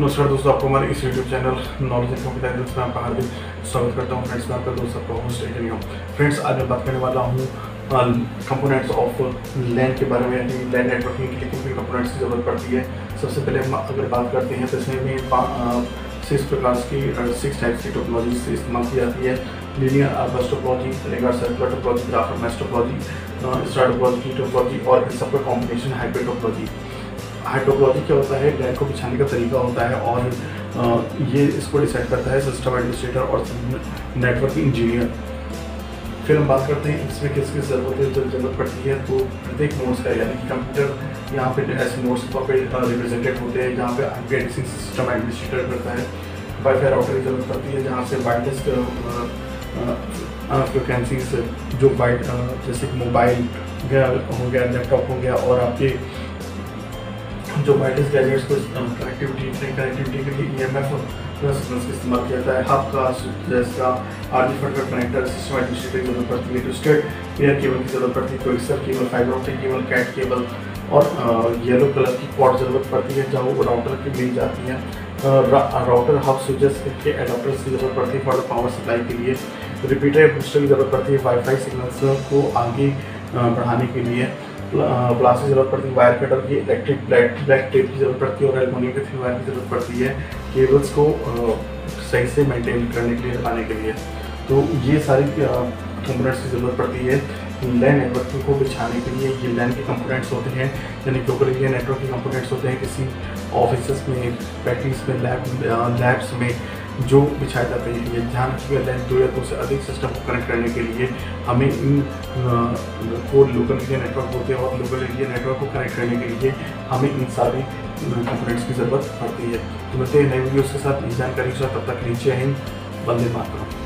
नमस्कार दोस्तों, आपको हमारे इस यूट्यूब चैनल नॉलेज इनकम के तहत मैं आपका हार्दिक स्वागत करता हूं। फ्रेंड्स, मैं आपका दोस्त आपका होस्ट एंजनी हूँ। फ्रेंड्स, आज मैं बात करने वाला हूं कंपोनेंट्स ऑफ लैन के बारे में, यानी लैन नेटवर्किंग के लिए किन किन कंपोनेंट्स की जरूरत पड़ती है। सबसे पहले हम अगर बात करते हैं तो इसमें 6 टाइप्स की टोपोलॉजी से इस्तेमाल की जाती है। लीनियर बस टोपोलॉजी, रेगार circular topology, graph mesh topology, star topology और इन सबका कॉम्बिनेशन हाइब्रिड टोपोलॉजी। हाइड्रोपोलॉजी क्या होता है? लैन को बिछाने का तरीका होता है और ये इसको डिसाइड करता है सिस्टम एडमिनिस्ट्रेटर और नेटवर्किंग इंजीनियर। फिर हम बात करते हैं इसमें किस किस ज़रूरत पड़ती है। तो प्रत्येक नोड्स का, यानी कि कंप्यूटर यहाँ पे ऐसे नोड्स पे रिप्रेजेंटेड होते हैं जहाँ पे आईपी सिस्टम एडमिनिस्ट्रेटर करता है। वाईफाई राउटर की जरूरत पड़ती है जहाँ से वायरलेस फ्रिक्वेंसीज जो वाइट जैसे कि मोबाइल हो गया, लैपटॉप हो गया और आपके जो वायरलेस गैजेट्स को कनेक्टिविटी के लिए EMF प्लस इस्तेमाल किया जाता है। हब का, स्विच का, RJ45 कनेक्टर, सिस्टम एडमिनिस्ट्रेटर की जरूरत पड़ती है। ट्विस्टेड एयर केबल की जरूरत पड़ती है, coaxial cable, fibre optic cable, cat cable और येलो कलर की पॉड जरूरत पड़ती है जहाँ वो राउटर की मिल जाती है। राउटर हब स्विचेस के एडाप्टर्स की जरूरत पड़ती है फॉर पावर सप्लाई के लिए। रिपीटर बूस्टर की जरूरत पड़ती है वाईफाई सिग्नल्स को आगे बढ़ाने के लिए। प्लास की जरूरत पड़ती है, वायर कटर की, इलेक्ट्रिक ब्लैक टेप की जरूरत पड़ती है और एल्युमिनियम के थ्री वायर की जरूरत पड़ती है केबल्स को सही से मेंटेन करने के लिए, लगाने के लिए। तो ये सारी कंपोनेंट्स की जरूरत पड़ती है लैन नेटवर्क को बिछाने के लिए। ये लैन के कंपोनेंट्स होते हैं, यानी टोटल ये नेटवर्क के कंपोनेंट्स होते हैं किसी ऑफिस में, फैक्ट्रीज में, लैब्स में जो बिछाए जाते हैं। ये ध्यान रखिएगा, दो या दो से अधिक सिस्टम को कनेक्ट करने के लिए हमें इन को लोकल एरिया नेटवर्क होते हैं और लोकल एरिया नेटवर्क को कनेक्ट करने के लिए हमें इन सारे कंपोनेंट्स की ज़रूरत पड़ती है। तो मिलते हैं नए वीडियोज़ के साथ, नई जानकारी के साथ। तब तक नीचे हिंद, वंदे मातरम।